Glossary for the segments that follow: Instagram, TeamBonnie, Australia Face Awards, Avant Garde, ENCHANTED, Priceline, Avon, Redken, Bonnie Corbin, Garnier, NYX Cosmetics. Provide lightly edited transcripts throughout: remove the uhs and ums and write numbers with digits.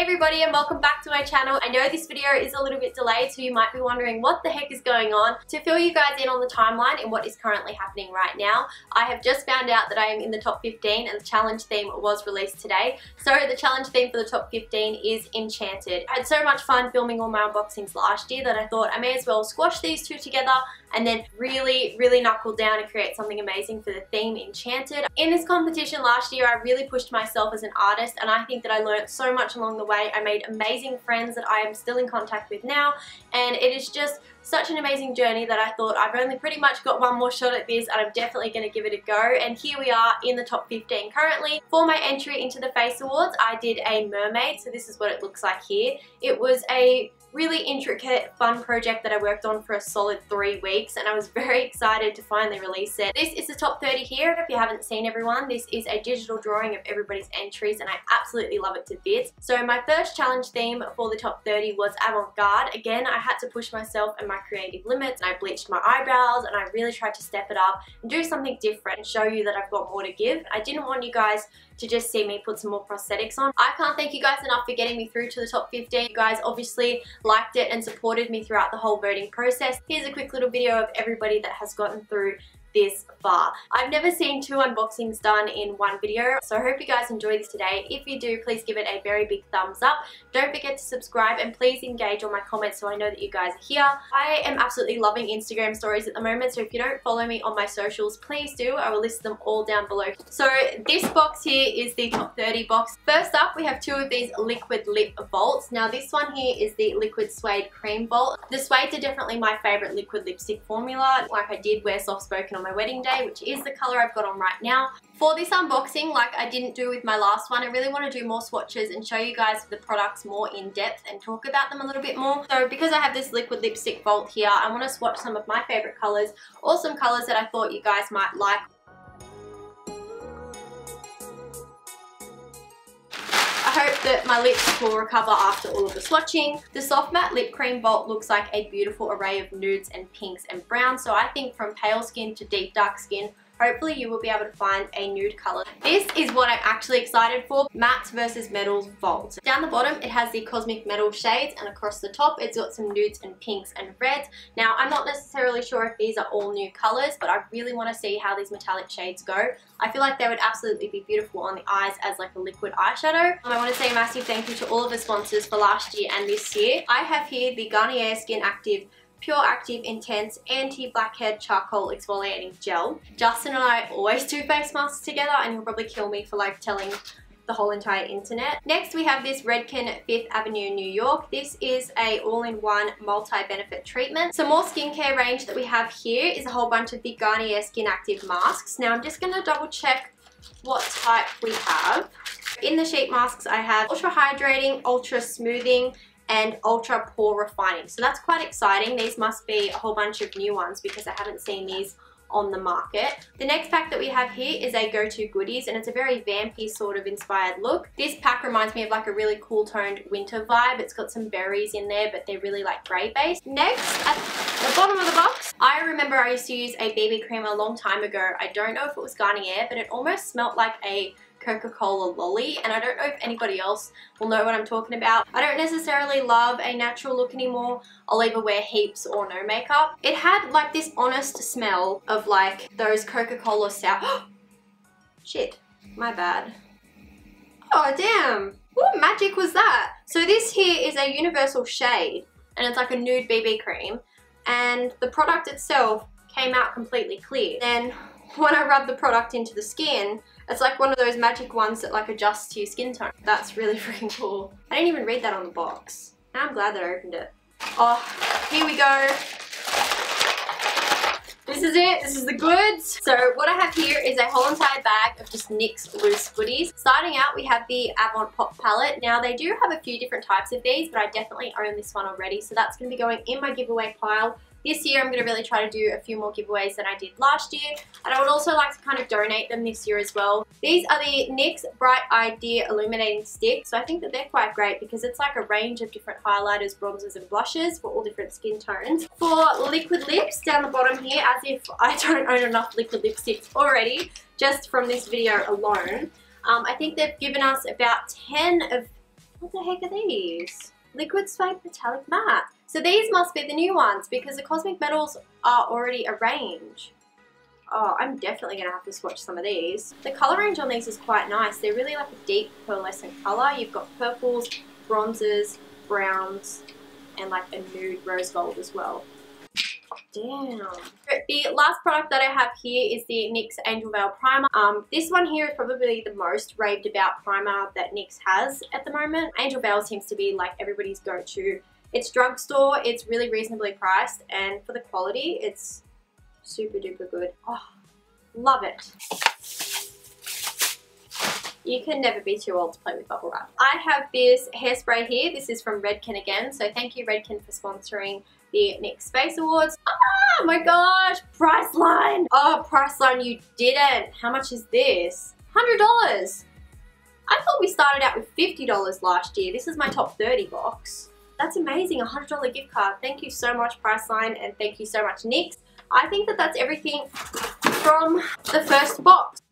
Hey everybody, and welcome back to my channel. I know this video is a little bit delayed, so you might be wondering what the heck is going on. To fill you guys in on the timeline and what is currently happening right now, I have just found out that I am in the top 15 and the challenge theme was released today. So the challenge theme for the top 15 is Enchanted. I had so much fun filming all my unboxings last year that I thought I may as well squash these two together and then really knuckle down and create something amazing for the theme Enchanted. In this competition last year, I really pushed myself as an artist, and I think that I learned so much along the way. I made amazing friends that I am still in contact with now, and it is just such an amazing journey that I thought I've only pretty much got one more shot at this, and I'm definitely going to give it a go. And here we are in the top 15 currently. For my entry into the Face Awards, I did a mermaid, so this is what it looks like here. It was a really intricate, fun project that I worked on for a solid 3 weeks, and I was very excited to finally release it. This is the top 30 here. If you haven't seen everyone, this is a digital drawing of everybody's entries, and I absolutely love it to bits. So my first challenge theme for the top 30 was Avant Garde. Again, I had to push myself and my creative limits, and I bleached my eyebrows, and I really tried to step it up and do something different and show you that I've got more to give. I didn't want you guys to just see me put some more prosthetics on. I can't thank you guys enough for getting me through to the top 15. You guys obviously liked it and supported me throughout the whole voting process. Here's a quick little video of everybody that has gotten through this far. I've never seen two unboxings done in one video, so I hope you guys enjoyed this today. If you do, please give it a very big thumbs up. Don't forget to subscribe, and please engage on my comments so I know that you guys are here. I am absolutely loving Instagram stories at the moment, so if you don't follow me on my socials, please do. I will list them all down below. So this box here is the top 30 box. First up, we have two of these liquid lip bolts. Now this one here is the liquid suede cream bolt. The suede are definitely my favorite liquid lipstick formula. Like, I did wear Soft Spoken on my wedding day, which is the color I've got on right now. For this unboxing, like I didn't do with my last one, I really want to do more swatches and show you guys the products more in depth and talk about them a little bit more. So because I have this liquid lipstick bolt here, I want to swatch some of my favorite colors, or some colors that I thought you guys might like. I hope that my lips will recover after all of the swatching. The Soft Matte Lip Cream Bolt looks like a beautiful array of nudes and pinks and browns, so I think from pale skin to deep dark skin, hopefully you will be able to find a nude color. This is what I'm actually excited for, mattes versus metals vault. Down the bottom, it has the cosmic metal shades, and across the top, it's got some nudes and pinks and reds. Now, I'm not necessarily sure if these are all new colors, but I really want to see how these metallic shades go. I feel like they would absolutely be beautiful on the eyes as like a liquid eyeshadow. I want to say a massive thank you to all of the sponsors for last year and this year. I have here the Garnier Skin Active Pure Active Intense Anti-Blackhead Charcoal Exfoliating Gel. Justin and I always do face masks together, and he'll probably kill me for like telling the whole entire internet. Next, we have this Redken 5th Avenue New York. This is a all-in-one multi-benefit treatment. So more skincare range that we have here is a whole bunch of the Garnier Skin Active masks. Now I'm just going to double check what type we have. In the sheet masks, I have Ultra Hydrating, Ultra Smoothing, and Ultra Pore Refining. So that's quite exciting. These must be a whole bunch of new ones because I haven't seen these on the market. The next pack that we have here is a Go To Goodies, and it's a very vampy sort of inspired look. This pack reminds me of like a really cool toned winter vibe. It's got some berries in there, but they're really like grey based. Next, at the bottom of the box, I remember I used to use a BB cream a long time ago. I don't know if it was Garnier, but it almost smelt like a Coca-Cola lolly, and I don't know if anybody else will know what I'm talking about. I don't necessarily love a natural look anymore. I'll either wear heaps or no makeup. It had like this honest smell of like those Coca-Cola sour shit, my bad. Oh damn, what magic was that? So this here is a universal shade, and it's like a nude BB cream, and the product itself came out completely clear. Then when I rub the product into the skin, it's like one of those magic ones that like adjusts to your skin tone. That's really freaking cool. I didn't even read that on the box. I'm glad that I opened it. Oh, here we go. This is it, this is the goods. So what I have here is a whole entire bag of just NYX loose goodies. Starting out, we have the Avon Pop Palette. Now they do have a few different types of these, but I definitely own this one already. So that's gonna be going in my giveaway pile. This year, I'm going to really try to do a few more giveaways than I did last year, and I would also like to kind of donate them this year as well. These are the NYX Bright Idea Illuminating Stick, so I think that they're quite great because it's like a range of different highlighters, bronzers, and blushes for all different skin tones. For liquid lips, down the bottom here, as if I don't own enough liquid lipsticks already, just from this video alone. I think they've given us about 10 of What the heck are these? Liquid Suede Metallic Matte. So these must be the new ones because the Cosmic Metals are already a range. Oh, I'm definitely going to have to swatch some of these. The colour range on these is quite nice. They're really like a deep pearlescent colour. You've got purples, bronzes, browns, and like a nude rose gold as well. Damn. The last product that I have here is the NYX Angel Veil Primer. This one here is probably the most raved about primer that NYX has at the moment. Angel Veil seems to be like everybody's go-to. It's drugstore, it's really reasonably priced, and for the quality, it's super duper good. Oh, love it. You can never be too old to play with bubble wrap. I have this hairspray here. This is from Redken again. So thank you, Redken, for sponsoring the NYX Face Awards. Oh my gosh, Priceline. Oh, Priceline, you didn't. How much is this? $100. I thought we started out with $50 last year. This is my top 30 box. That's amazing, $100 gift card. Thank you so much, Priceline, and thank you so much, NYX. I think that that's everything from the first box.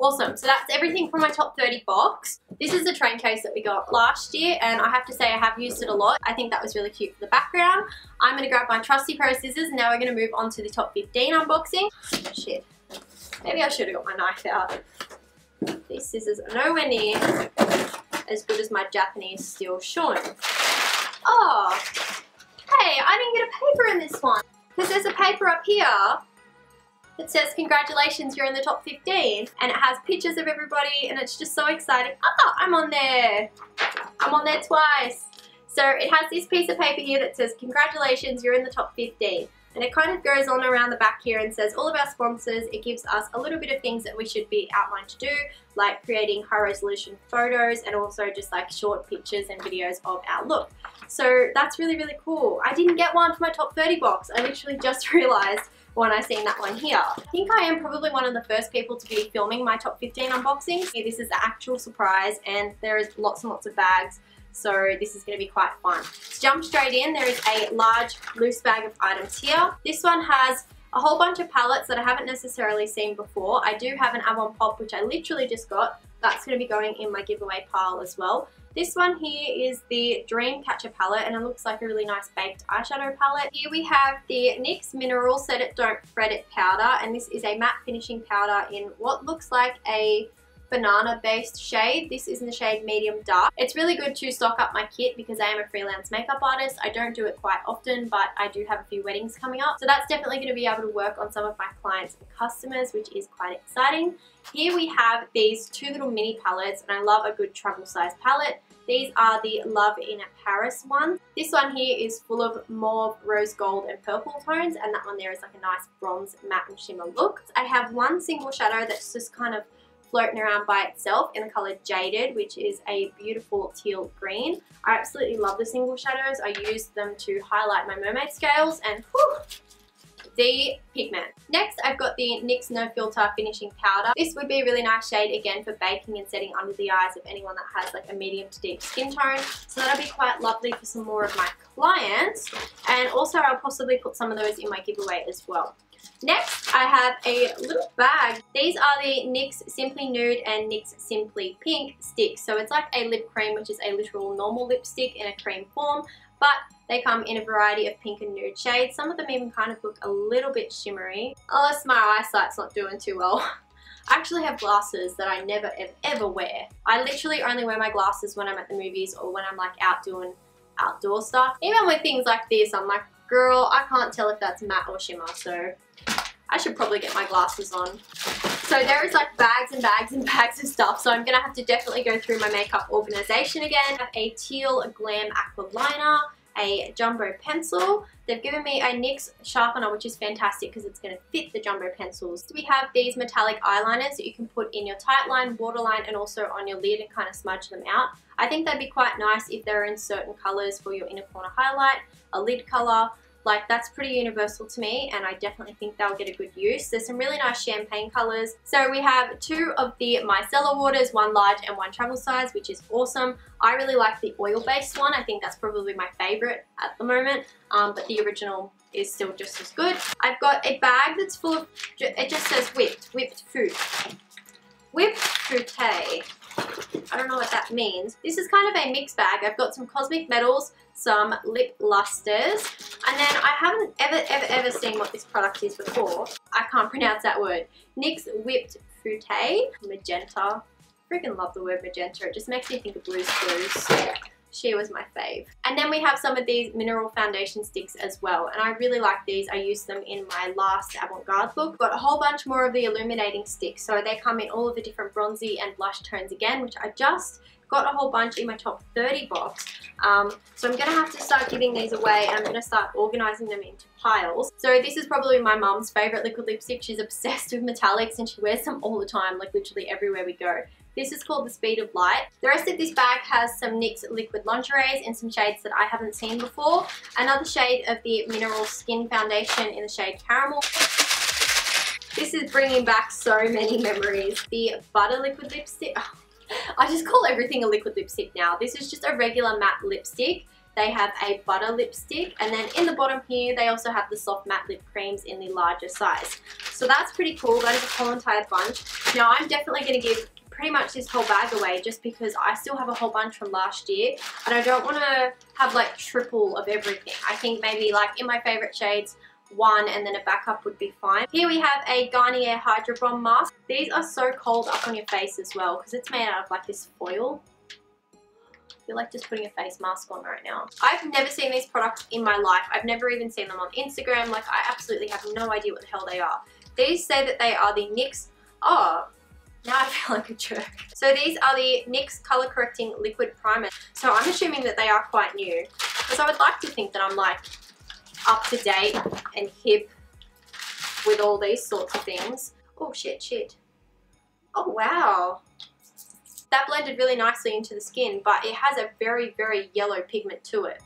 Awesome, so that's everything from my top 30 box. This is the train case that we got last year, and I have to say I have used it a lot. I think that was really cute for the background. I'm gonna grab my trusty pair of scissors. Now we're gonna move on to the top 15 unboxing. Shit, maybe I should've got my knife out. These scissors are nowhere near as good as my Japanese steel shun. Oh, hey, I didn't get a paper in this one, because there's a paper up here. It says, congratulations, you're in the top 15. And it has pictures of everybody, and it's just so exciting. Ah, I'm on there. I'm on there twice. So it has this piece of paper here that says, congratulations, you're in the top 15. And it kind of goes on around the back here and says all of our sponsors. It gives us a little bit of things that we should be outlined to do, like creating high resolution photos and also just like short pictures and videos of our look. So that's really, really cool. I didn't get one for my top 30 box. I literally just realized when I seen that one here. I think I am probably one of the first people to be filming my top 15 unboxings. This is the actual surprise, and there is lots and lots of bags. So this is going to be quite fun. To jump straight in, there is a large loose bag of items here. This one has a whole bunch of palettes that I haven't necessarily seen before. I do have an Avon Pop, which I literally just got. That's going to be going in my giveaway pile as well. This one here is the Dream Catcher palette, and it looks like a really nice baked eyeshadow palette. Here we have the NYX Mineral Set It Don't Fret It powder, and this is a matte finishing powder in what looks like a banana based shade. This is in the shade medium dark. It's really good to stock up my kit because I am a freelance makeup artist. I don't do it quite often, but I do have a few weddings coming up, so that's definitely going to be able to work on some of my clients and customers, which is quite exciting. Here we have these two little mini palettes, and I love a good travel size palette. These are the Love in Paris one. This one here is full of mauve, rose gold, and purple tones, and that one there is like a nice bronze, matte, and shimmer look. I have one single shadow that's just kind of floating around by itself in the color Jaded, which is a beautiful teal green. I absolutely love the single shadows. I use them to highlight my mermaid scales and whew, the pigment. Next, I've got the NYX No Filter Finishing Powder. This would be a really nice shade again for baking and setting under the eyes of anyone that has like a medium to deep skin tone. So that'll be quite lovely for some more of my clients. And also I'll possibly put some of those in my giveaway as well. Next, I have a little bag. These are the NYX Simply Nude and NYX Simply Pink sticks. So it's like a lip cream, which is a literal normal lipstick in a cream form, but they come in a variety of pink and nude shades. Some of them even kind of look a little bit shimmery. Unless my eyesight's not doing too well. I actually have glasses that I never ever wear. I literally only wear my glasses when I'm at the movies or when I'm like out doing outdoor stuff. Even with things like this, I'm like, girl, I can't tell if that's matte or shimmer, so I should probably get my glasses on. So there is like bags and bags and bags of stuff, so I'm gonna have to definitely go through my makeup organization again. I have a teal glam aqua liner, a jumbo pencil. They've given me a NYX sharpener, which is fantastic because it's going to fit the jumbo pencils. We have these metallic eyeliners that you can put in your tight line, waterline, and also on your lid and kind of smudge them out. I think that'd be quite nice if they're in certain colors for your inner corner highlight, a lid color. Like, that's pretty universal to me, and I definitely think they'll get a good use. There's some really nice champagne colors. So we have two of the micellar waters, one large and one travel size, which is awesome. I really like the oil-based one. I think that's probably my favorite at the moment, but the original is still just as good. I've got a bag that's full of, it just says whipped food. Whipped fruité. I don't know what that means. This is kind of a mixed bag. I've got some cosmic metals, some lip lusters, and then I haven't ever seen what this product is before. I can't pronounce that word. NYX Whipped Fruité Magenta. Freaking love the word magenta. It just makes me think of Blue's Clues. She was my fave. And then we have some of these mineral foundation sticks as well, and I really like these. I used them in my last Avant Garde look. Got a whole bunch more of the illuminating sticks, so they come in all of the different bronzy and blush tones again, which I just got a whole bunch in my top 30 box. So I'm gonna have to start giving these away, and I'm gonna start organizing them into piles. So this is probably my mum's favorite liquid lipstick. She's obsessed with metallics and she wears them all the time, like literally everywhere we go. This is called The Speed of Light. The rest of this bag has some NYX liquid lingeries in some shades that I haven't seen before. Another shade of the Mineral Skin Foundation in the shade Caramel. This is bringing back so many memories. The Butter Liquid Lipstick. Oh, I just call everything a liquid lipstick now. This is just a regular matte lipstick. They have a butter lipstick, and then in the bottom here they also have the soft matte lip creams in the larger size. So that's pretty cool. That is a whole entire bunch. Now I'm definitely going to give pretty much this whole bag away just because I still have a whole bunch from last year and I don't want to have like triple of everything. I think maybe like in my favorite shades one and then a backup would be fine. Here we have a Garnier Hydro Bomb mask. These are so cold up on your face as well because it's made out of like this foil. I feel like just putting a face mask on right now. I've never seen these products in my life. I've never even seen them on Instagram. Like I absolutely have no idea what the hell they are. These say that they are the NYX, oh, now I feel like a jerk. So these are the NYX Color Correcting Liquid Primer. So I'm assuming that they are quite new because I would like to think that I'm like up to date and hip with all these sorts of things. Oh shit. Oh wow. That blended really nicely into the skin, but it has a very, very yellow pigment to it.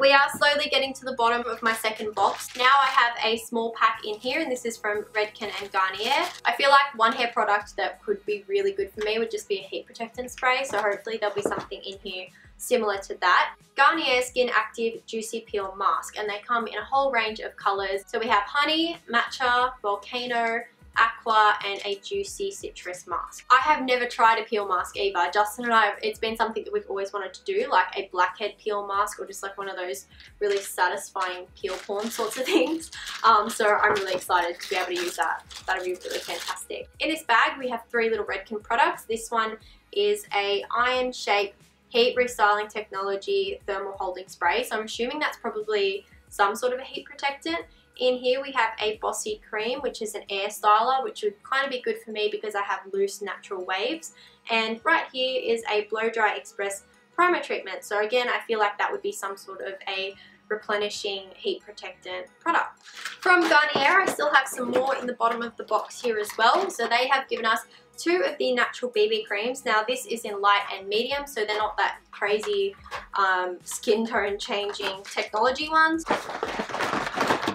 We are slowly getting to the bottom of my second box. Now I have a small pack in here, and this is from Redken and Garnier. I feel like one hair product that could be really good for me would just be a heat protectant spray, so hopefully there'll be something in here similar to that. Garnier Skin Active Juicy Peel Mask, and they come in a whole range of colors. So we have honey, matcha, volcano, aqua, and a juicy citrus mask. I have never tried a peel mask either. Justin and I, it's been something that we've always wanted to do, like a blackhead peel mask or just like one of those really satisfying peel porn sorts of things. So I'm really excited to be able to use that. That'll be really fantastic. In this bag, we have three little Redken products. This one is a iron shape heat restyling technology thermal holding spray. So I'm assuming that's probably some sort of a heat protectant. In here we have a Bossy Cream, which is an air styler, which would kind of be good for me because I have loose natural waves. And right here is a Blow Dry Express Primer Treatment. So again, I feel like that would be some sort of a replenishing heat protectant product. From Garnier, I still have some more in the bottom of the box here as well. So they have given us two of the natural BB creams. Now this is in light and medium, so they're not that crazy skin tone changing technology ones.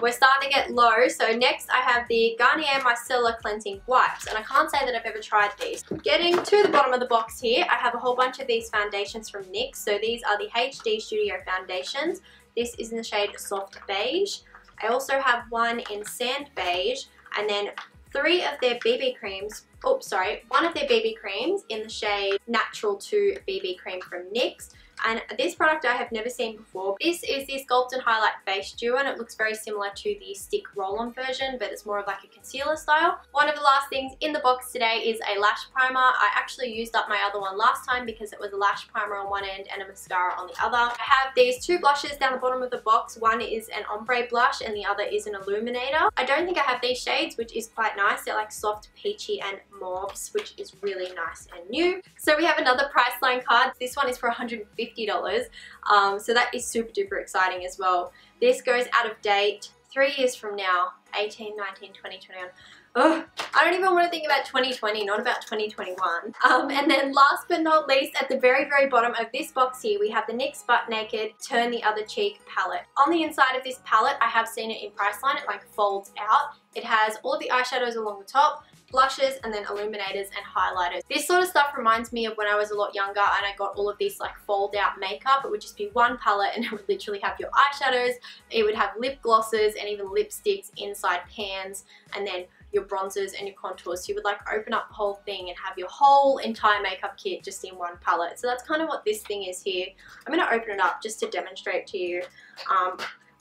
We're starting to get low, so next I have the Garnier Micellar Cleansing Wipes, and I can't say that I've ever tried these. Getting to the bottom of the box here, I have a whole bunch of these foundations from NYX. So these are the HD Studio Foundations. This is in the shade Soft Beige. I also have one in Sand Beige, and then three of their BB creams, one of their BB creams in the shade Natural 2 BB Cream from NYX. And this product I have never seen before. This is the Sculpt and Highlight Face Duo, and it looks very similar to the stick roll-on version, but it's more of like a concealer style. One of the last things in the box today is a lash primer. I actually used up my other one last time because it was a lash primer on one end and a mascara on the other. I have these two blushes down the bottom of the box. One is an ombre blush and the other is an illuminator. I don't think I have these shades, which is quite nice. They're like soft, peachy, and mauves, which is really nice and new. So we have another Priceline card. This one is for $150. So that is super duper exciting as well. This goes out of date 3 years from now, 18, 19, 20, 21. Oh, I don't even want to think about 2020, not about 2021. And then last but not least, at the very, very bottom of this box here, we have the NYX Butt Naked Turn the Other Cheek palette. On the inside of this palette, I have seen it in Priceline. It like folds out. It has all of the eyeshadows along the top, blushes, and then illuminators and highlighters. This sort of stuff reminds me of when I was a lot younger and I got all of these like fold out makeup. It would just be one palette and it would literally have your eyeshadows, it would have lip glosses and even lipsticks inside pans, and then your bronzers and your contours. So you would like open up the whole thing and have your whole entire makeup kit just in one palette. So that's kind of what this thing is here. I'm going to open it up just to demonstrate to you.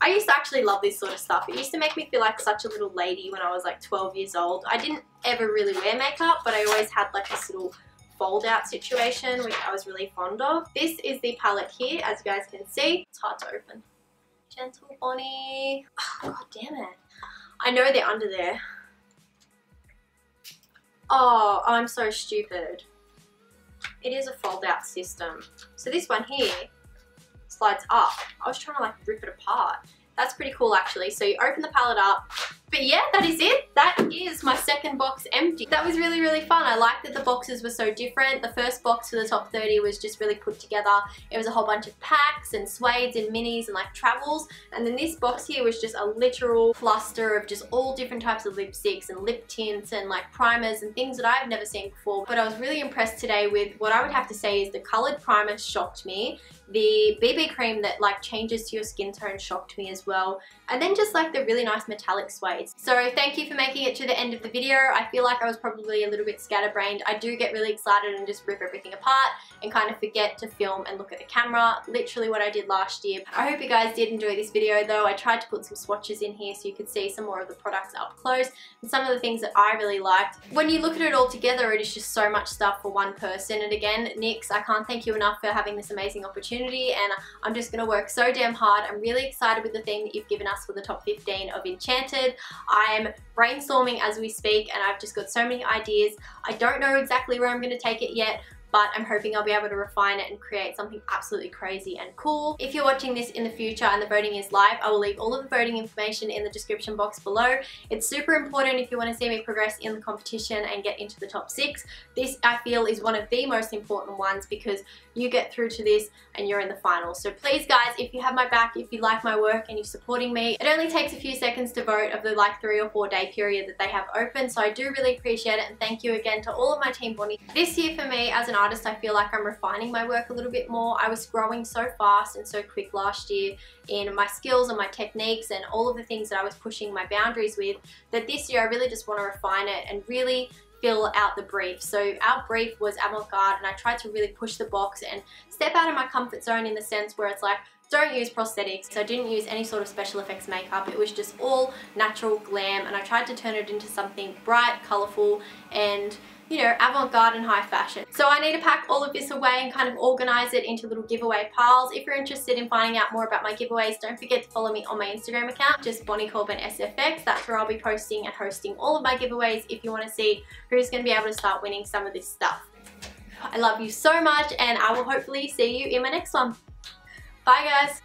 I used to actually love this sort of stuff. It used to make me feel like such a little lady when I was like 12 years old. I didn't ever really wear makeup, but I always had like this little fold out situation, which I was really fond of. This is the palette here, as you guys can see. It's hard to open. Gentle Bonnie. Oh, God damn it. I know they're under there. Oh, I'm so stupid. It is a fold out system. So this one here slides up. I was trying to like rip it apart. That's pretty cool actually. So you open the palette up, but yeah, that is it. That is my second box empty. That was really, really fun. I liked that the boxes were so different. The first box for the top 30 was just really put together. It was a whole bunch of packs and suedes and minis and like travels. And then this box here was just a literal cluster of just all different types of lipsticks and lip tints and like primers and things that I've never seen before. But I was really impressed today with what I would have to say is the colored primer shocked me. The BB cream that like changes to your skin tone shocked me as well. And then just like the really nice metallic suede. So thank you for making it to the end of the video. I feel like I was probably a little bit scatterbrained. I do get really excited and just rip everything apart and kind of forget to film and look at the camera. Literally what I did last year. I hope you guys did enjoy this video though. I tried to put some swatches in here so you could see some more of the products up close and some of the things that I really liked. When you look at it all together, it is just so much stuff for one person. And again, NYX, I can't thank you enough for having this amazing opportunity, and I'm just going to work so damn hard. I'm really excited with the thing that you've given us for the top 15 of Enchanted. I'm brainstorming as we speak, and I've just got so many ideas. I don't know exactly where I'm going to take it yet, but I'm hoping I'll be able to refine it and create something absolutely crazy and cool. If you're watching this in the future and the voting is live, I will leave all of the voting information in the description box below. It's super important if you want to see me progress in the competition and get into the top 6. This, I feel, is one of the most important ones because you get through to this and you're in the final. So please guys, if you have my back, if you like my work and you're supporting me, it only takes a few seconds to vote of the like 3 or 4 day period that they have open. So I do really appreciate it, and thank you again to all of my team Bonnie. This year for me as an artist, I feel like I'm refining my work a little bit more. I was growing so fast and so quick last year in my skills and my techniques and all of the things that I was pushing my boundaries with, that this year I really just want to refine it and really fill out the brief. So our brief was Avant Garde, and I tried to really push the box and step out of my comfort zone in the sense where it's like, don't use prosthetics. So I didn't use any sort of special effects makeup. It was just all natural glam, and I tried to turn it into something bright, colourful, and you know, avant-garde and high fashion. So I need to pack all of this away and kind of organize it into little giveaway piles. If you're interested in finding out more about my giveaways, don't forget to follow me on my Instagram account, just Bonnie Corbin SFX. That's where I'll be posting and hosting all of my giveaways if you want to see who's going to be able to start winning some of this stuff. I love you so much, and I will hopefully see you in my next one. Bye guys.